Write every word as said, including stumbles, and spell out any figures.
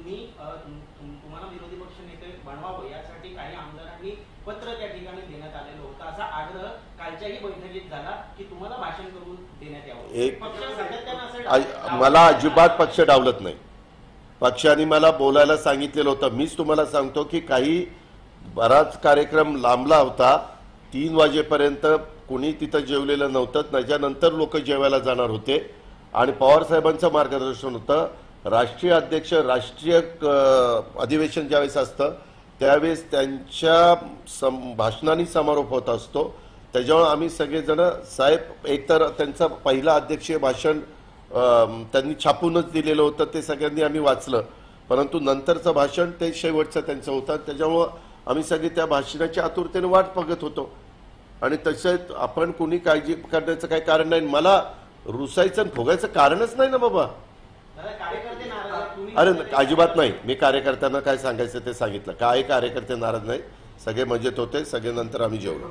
तुम्ही तुम्हाला विरोधी पक्ष नेते बनवावं यासाठी काही आमदारांनी पत्र त्या ठिकाणी देण्यात आलेलं होतं, असा आग्रह कालच्याही बैठकीत झाला की तुम्हाला भाषण करून देण्यात यावं। मला अजिबात पक्ष डावलत नाही, पक्षाने मला बोलायला सांगितलेलं होतं। मीच तुम्हाला सांगतो की काही बराच कार्यक्रम लांबला होता, तीन वाजेपर्यंत कोणी तिथं जेवलेलं नव्हतं, त्याच्यानंतर लोक जेवायला जाणार होते आणि पवार साहेबांचं मार्गदर्शन होतं। राष्ट्रीय अध्यक्ष राष्ट्रीय अधिवेशन ज्यावेळेस असतं त्यावेळेस त्यांच्या भाषणाने समारोप होत असतो, त्याच्यामुळे आम्ही सगळेजण साहेब एकतर त्यांचं पहिलं अध्यक्षीय भाषण त्यांनी छापूनच दिलेलं होतं, ते सगळ्यांनी आम्ही वाचलं, परंतु नंतरचं भाषण ते शेवटचं त्यांचं होतं, त्याच्यामुळे आम्ही सगळे त्या भाषणाच्या आतुरतेने वाट बघत होतो आणि तसेच आपण कोणी काळजी करण्याचं काही कारण नाही। मला रुसायचं फुगायचं कारणच नाही ना बाबा। अरे अजिबात नाही, मी कार्यकर्त्यांना काय सांगायचं ते सांगितलं, काय कार्यकर्ते नाराज नाही, सगळे मजेत होते, सगळे नंतर आम्ही जेवलो।